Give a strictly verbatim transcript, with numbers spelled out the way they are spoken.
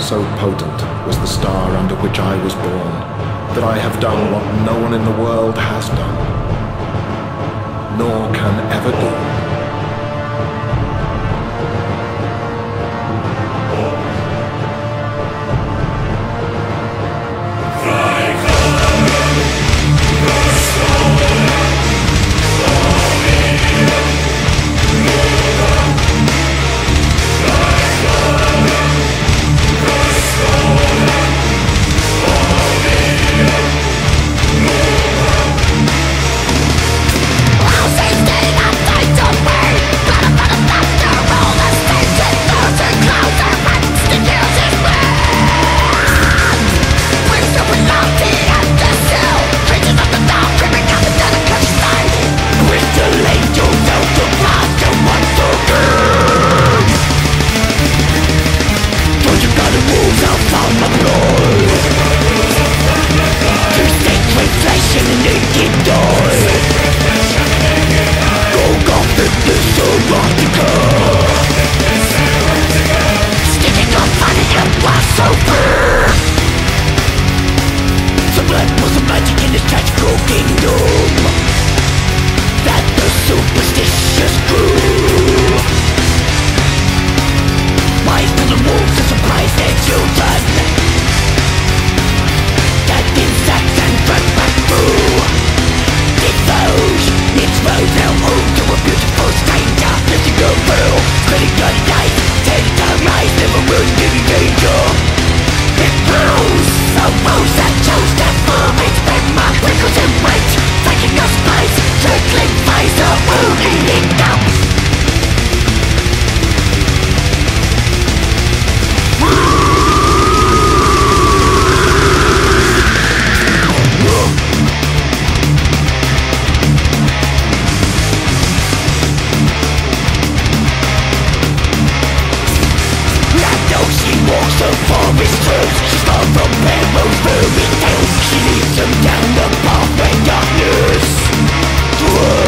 So potent was the star under which I was born, that I have done what no one in the world has done, nor can ever do. Down the path and darkness.